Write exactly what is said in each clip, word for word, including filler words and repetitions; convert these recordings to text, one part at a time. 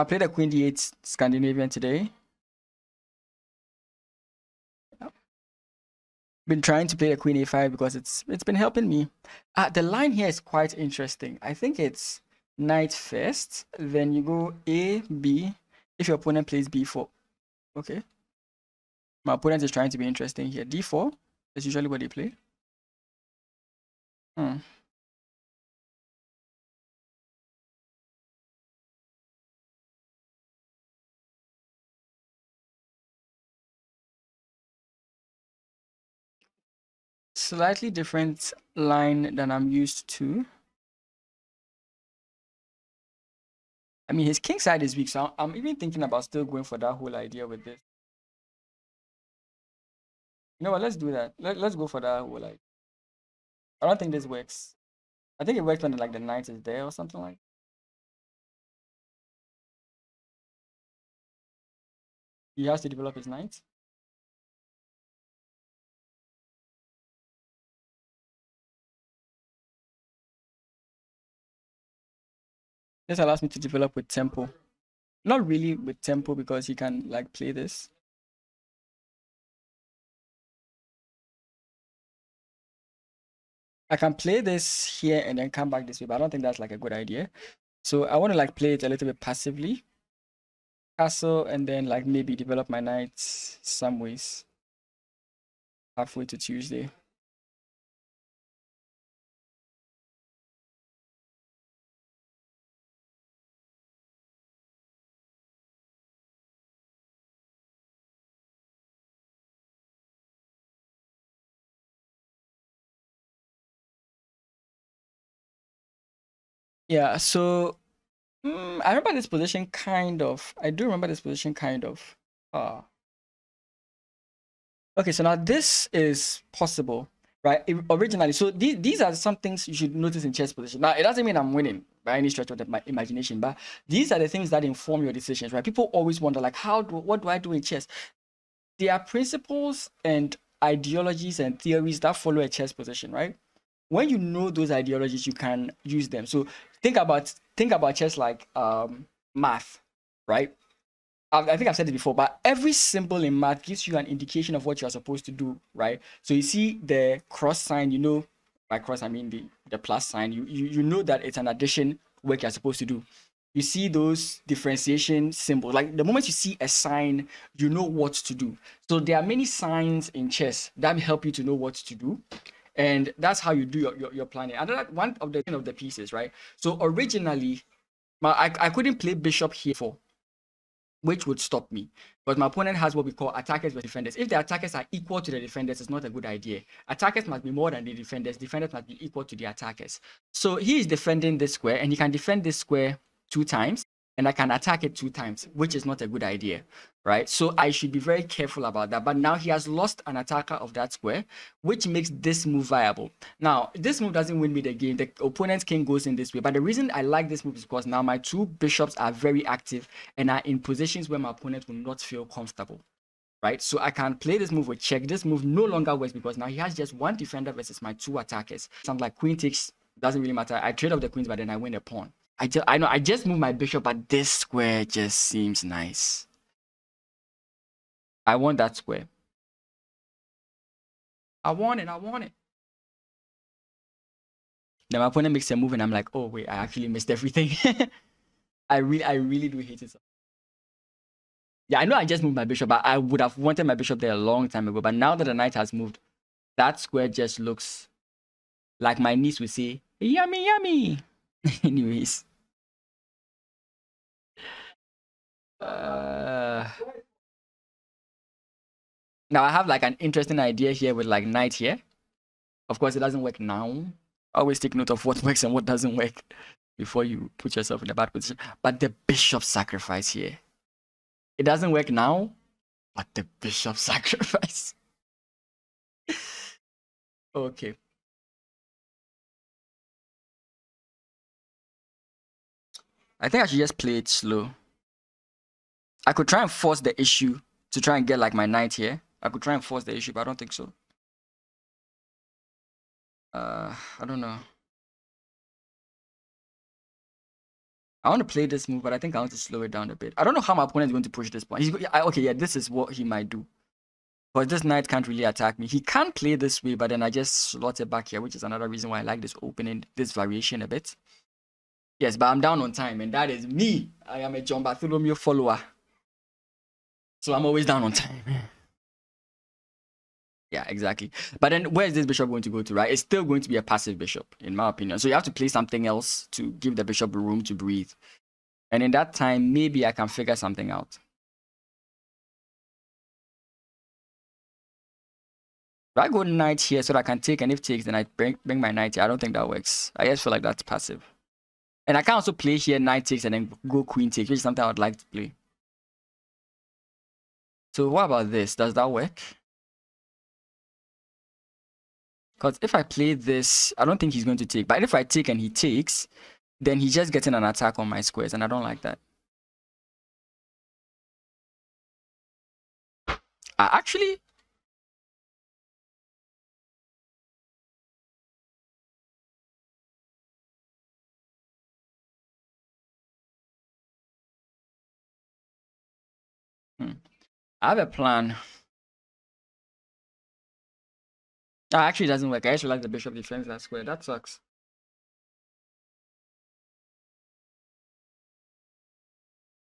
I played a Queen d eight Scandinavian today. Been trying to play the Queen a five because it's it's been helping me. Uh, the line here is quite interesting. I think it's knight first, then you go a b if your opponent plays b four. Okay, my opponent is trying to be interesting here. d four is usually what they play. Hmm. Slightly different line than I'm used to. I mean, his king side is weak, so I'm even thinking about still going for that whole idea with this. You know what? Let's do that. Let, let's go for that whole idea. I don't think this works. I think it worked when like the knight is there or something like that. He has to develop his knight. This allows me to develop with tempo. Not really with tempo because he can like play this. I can play this here and then come back this way, but I don't think that's like a good idea. So I want to like play it a little bit passively. Castle and then like maybe develop my knight some ways. Halfway to Tuesday. Yeah, so mm, I remember this position kind of. I do remember this position kind of. Uh, okay, so now this is possible, right? It, originally, so these, these are some things you should notice in chess position. Now, it doesn't mean I'm winning by any stretch of the, my imagination, but these are the things that inform your decisions, right? People always wonder, like, how do, what do I do in chess? There are principles and ideologies and theories that follow a chess position, right? When you know those ideologies, you can use them. So think about think about chess like um, math, right? I've, I think I've said it before, but every symbol in math gives you an indication of what you're supposed to do, right? So you see the cross sign, you know, by cross I mean the, the plus sign. You, you you know that it's an addition work you're supposed to do. You see those differentiation symbols. Like the moment you see a sign, you know what to do. So there are many signs in chess that help you to know what to do. And that's how you do your, your, your planning. And that's one of the, you know, the pieces, right? So originally, my, I, I couldn't play bishop here for, which would stop me. But my opponent has what we call attackers versus defenders. If the attackers are equal to the defenders, it's not a good idea. Attackers must be more than the defenders. Defenders must be equal to the attackers. So he is defending this square, and he can defend this square two times, and I can attack it two times, which is not a good idea, right? So I should be very careful about that. But now he has lost an attacker of that square, which makes this move viable. Now, this move doesn't win me the game. The opponent's king goes in this way. But the reason I like this move is because now my two bishops are very active and are in positions where my opponent will not feel comfortable, right? So I can play this move with check. This move no longer works because now he has just one defender versus my two attackers. Sounds like queen takes, doesn't really matter. I trade off the queens, but then I win a pawn. I, just, I know I just moved my bishop, but this square just seems nice. I want that square. I want it. I want it. Then my opponent makes a move, and I'm like, "Oh wait, I actually missed everything." I really, I really do hate it. Yeah, I know I just moved my bishop, but I would have wanted my bishop there a long time ago. But now that the knight has moved, that square just looks like my niece would say, "Yummy, yummy." Anyways, uh. Now I have like an interesting idea here with like knight here. Of course, it doesn't work now. Always take note of what works and what doesn't work before you put yourself in a bad position. But the bishop sacrifice here. It doesn't work now, but the bishop sacrifice. Okay. I think I should just play it slow. I could try and force the issue to try and get like my knight here. I could try and force the issue, but I don't think so. Uh, I don't know. I want to play this move, but I think I want to slow it down a bit. I don't know how my opponent is going to push this point. He's, I, okay, yeah, this is what he might do. But this knight can't really attack me. He can play this way, but then I just slot it back here, which is another reason why I like this opening, this variation a bit. Yes, but I'm down on time, and that is me. I am a John Bartholomew follower. So I'm always down on time. Yeah, exactly. But then where is this bishop going to go to, right? It's still going to be a passive bishop, in my opinion. So you have to play something else to give the bishop room to breathe. And in that time, maybe I can figure something out. If I go knight here so that I can take, and if takes, then I bring, bring my knight here. I don't think that works. I just feel like that's passive. And I can also play here knight takes and then go queen takes, which is something I would like to play. So what about this? Does that work? Because if I play this, I don't think he's going to take. But if I take and he takes, then he's just getting an attack on my squares. And I don't like that. I actually... Hmm. I have a plan. That actually doesn't work. I actually like the bishop defends that square. That sucks.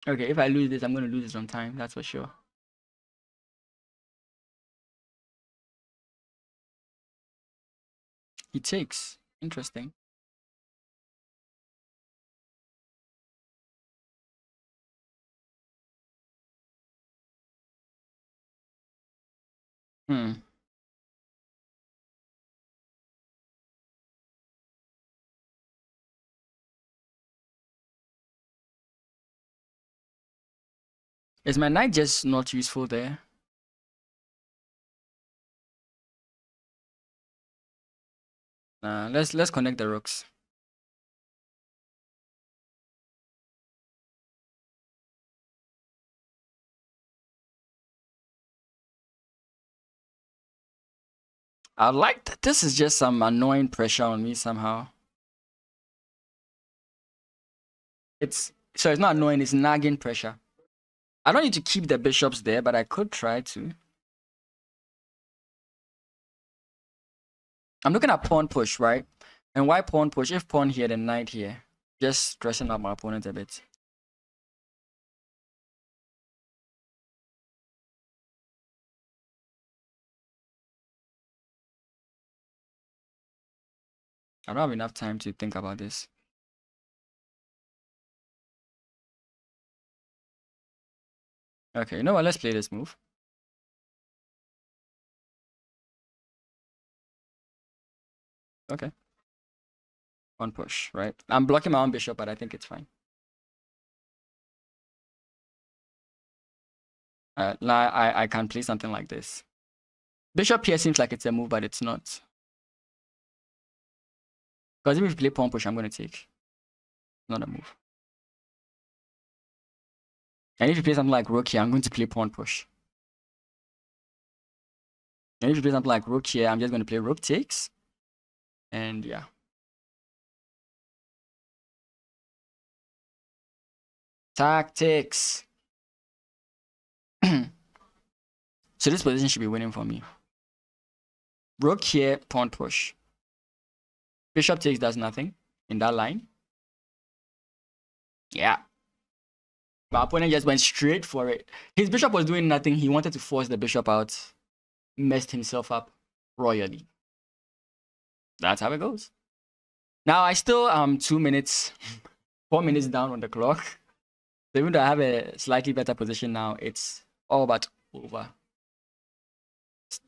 Okay, if I lose this, I'm going to lose this on time. That's for sure. He takes. Interesting. Hmm. Is my knight just not useful there? Nah, let's let's connect the rooks. I like that. This is just some annoying pressure on me somehow. It's so it's not annoying. It's nagging pressure. I don't need to keep the bishops there, but I could try to. I'm looking at pawn push, right? And why pawn push? If pawn here, then knight here. Just stressing out my opponent a bit. I don't have enough time to think about this. Okay, you know what? Let's play this move. Okay. One push, right? I'm blocking my own bishop, but I think it's fine. Uh, I, I can play something like this. Bishop here seems like it's a move, but it's not. Because if we play pawn push, I'm going to take. Not a move. And if you play something like rook here, I'm going to play pawn push. And if you play something like rook here, I'm just going to play rook takes. And yeah. Tactics. So this position should be winning for me. Rook here, pawn push. Bishop takes does nothing in that line. Yeah. My opponent just went straight for it. His bishop was doing nothing. He wanted to force the bishop out. Messed himself up royally. That's how it goes. Now, I still am um, two minutes, four minutes down on the clock. So even though I have a slightly better position now, it's all but over.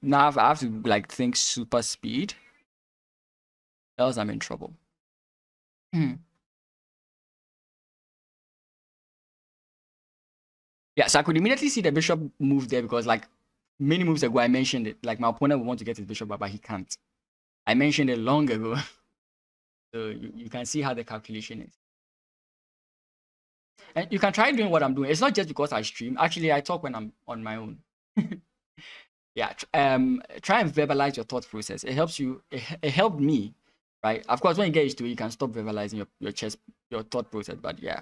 Now, I have to like think super speed. Else, I'm in trouble. Hmm. Yeah, so I could immediately see the bishop move there because, like, many moves ago, I mentioned it. Like, my opponent would want to get his bishop, but he can't. I mentioned it long ago. So you, you can see how the calculation is. And you can try doing what I'm doing. It's not just because I stream. Actually, I talk when I'm on my own. Yeah, um, try and verbalize your thought process. It helps you. It, it helped me right? Of course, when you get used to it, you can stop verbalizing your, your chess, your thought process. But yeah,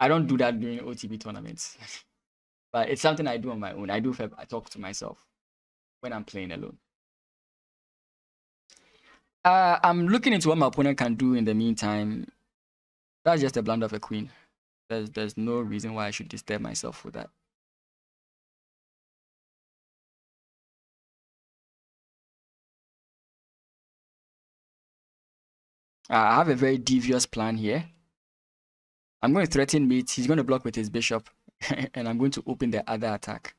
I don't do that during O T B tournaments. But it's something I do on my own. I do I talk to myself when I'm playing alone. Uh, I'm looking into what my opponent can do in the meantime. That's just a blunder of a queen. There's, there's no reason why I should disturb myself with that. Uh, I have a very devious plan here. I'm going to threaten mate. He's going to block with his bishop. And I'm going to open the other attack.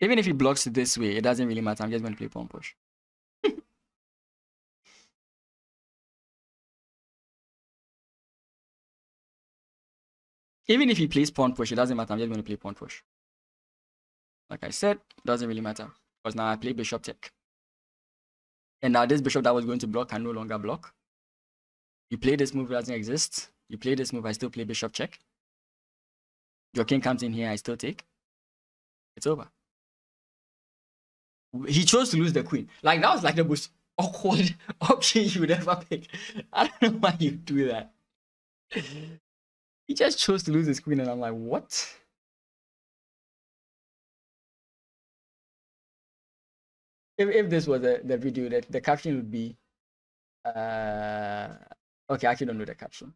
Even if he blocks this way, it doesn't really matter. I'm just going to play pawn push. Even if he plays pawn push, it doesn't matter. I'm just going to play pawn push. Like I said, it doesn't really matter. Because now I play bishop check. And now this bishop that was going to block can no longer block. You play this move, it doesn't exist. You play this move, I still play bishop check. Your king comes in here, I still take. It's over. He chose to lose the queen. Like, that was like the most awkward option you would ever pick. I don't know why you do that. He just chose to lose his queen, and I'm like, what? If, if this was a, the video, that the caption would be... Uh, okay, I actually don't know the caption.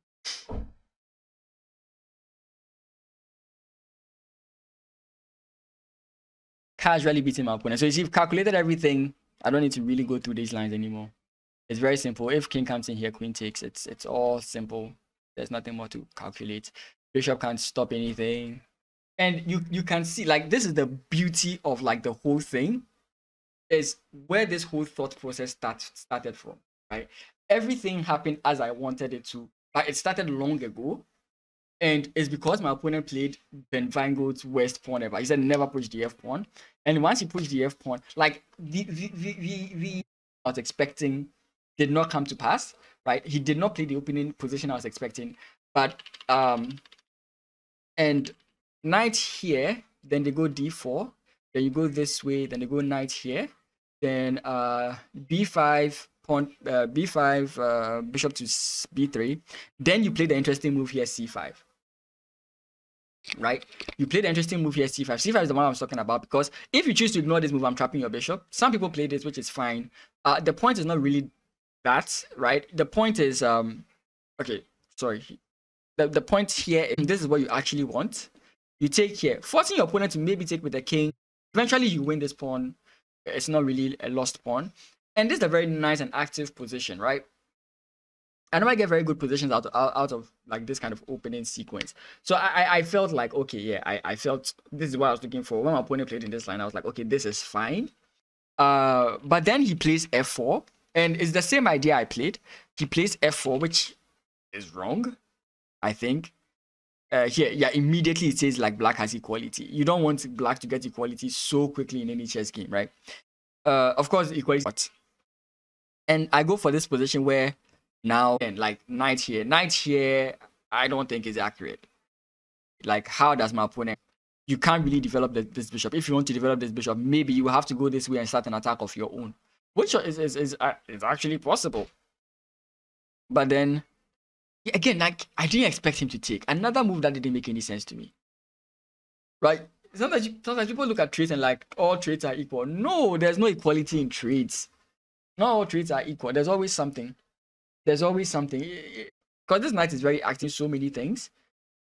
Casually beating my opponent. So if you've calculated everything, I don't need to really go through these lines anymore. It's very simple. If king comes in here, queen takes, it's it's all simple. There's nothing more to calculate. Bishop can't stop anything. And you you can see, like, this is the beauty of like the whole thing, is where this whole thought process start, started from, right? Everything happened as I wanted it to. Like, it started long ago. And it's because my opponent played Ben Weingold's worst pawn ever. He said never push the F pawn. And once he pushed the F pawn, like the the the, the, the I was expecting did not come to pass, right? He did not play the opening position I was expecting. But um and knight here, then they go d four, then you go this way, then they go knight here, then uh b five. Pawn, uh, b five, uh, bishop to b three. Then you play the interesting move here, c five. Right? You play the interesting move here, c five. c five is the one I was talking about, because if you choose to ignore this move, I'm trapping your bishop. Some people play this, which is fine. Uh, the point is not really that, right? The point is, um, okay, sorry. The, the point here, is, this is what you actually want. You take here, forcing your opponent to maybe take with the king. Eventually, you win this pawn. It's not really a lost pawn. And this is a very nice and active position, right? I know I get very good positions out of, out of like this kind of opening sequence. So I, I felt like, okay, yeah, I, I felt this is what I was looking for. When my opponent played in this line, I was like, okay, this is fine. Uh, but then he plays f four, and it's the same idea I played. He plays f four, which is wrong, I think. Uh, here, yeah, immediately it says like black has equality. You don't want black to get equality so quickly in any chess game, right? Uh, of course, equality. And I go for this position where now, and like knight here, knight here, I don't think is accurate. Like, how does my opponent? You can't really develop the, this bishop. If you want to develop this bishop, maybe you have to go this way and start an attack of your own, which is is is, uh, is actually possible. But then, again, like I didn't expect him to take another move that didn't make any sense to me. Right? Sometimes, you, sometimes people look at trades and like all trades are equal. No, there's no equality in trades. Not all trades are equal. There's always something. There's always something. Because this knight is very active, so many things.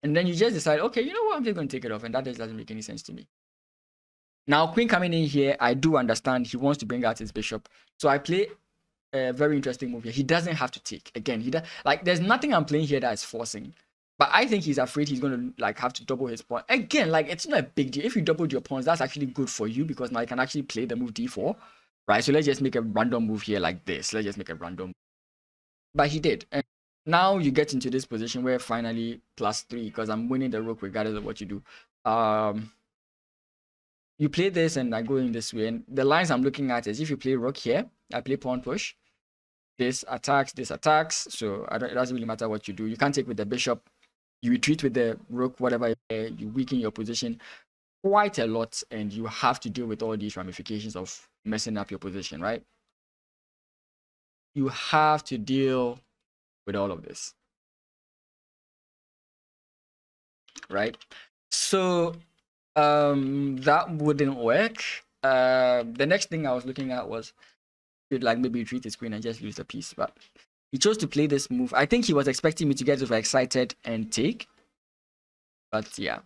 And then you just decide, okay, you know what? I'm just going to take it off. And that just doesn't make any sense to me. Now, queen coming in here, I do understand he wants to bring out his bishop. So I play a very interesting move here. He doesn't have to take. Again, he does, like there's nothing I'm playing here that is forcing. But I think he's afraid he's going to like have to double his pawn. Again, like it's not a big deal. If you doubled your pawns, that's actually good for you because now you can actually play the move d four. Right, so let's just make a random move here like this. Let's just make a random move. But he did. And now you get into this position where finally plus three, because I'm winning the rook regardless of what you do. Um, you play this and I go in this way. And the lines I'm looking at is if you play rook here, I play pawn push. This attacks, this attacks. So I don't, it doesn't really matter what you do. You can't take with the bishop. You retreat with the rook, whatever. You weaken your position quite a lot. And you have to deal with all these ramifications of messing up your position, right? you have to deal with all of this, right? So um that wouldn't work. Uh the next thing I was looking at was, like, maybe you treat his queen and just lose the piece, but he chose to play this move. I think he was expecting me to get overexcited and take, but yeah.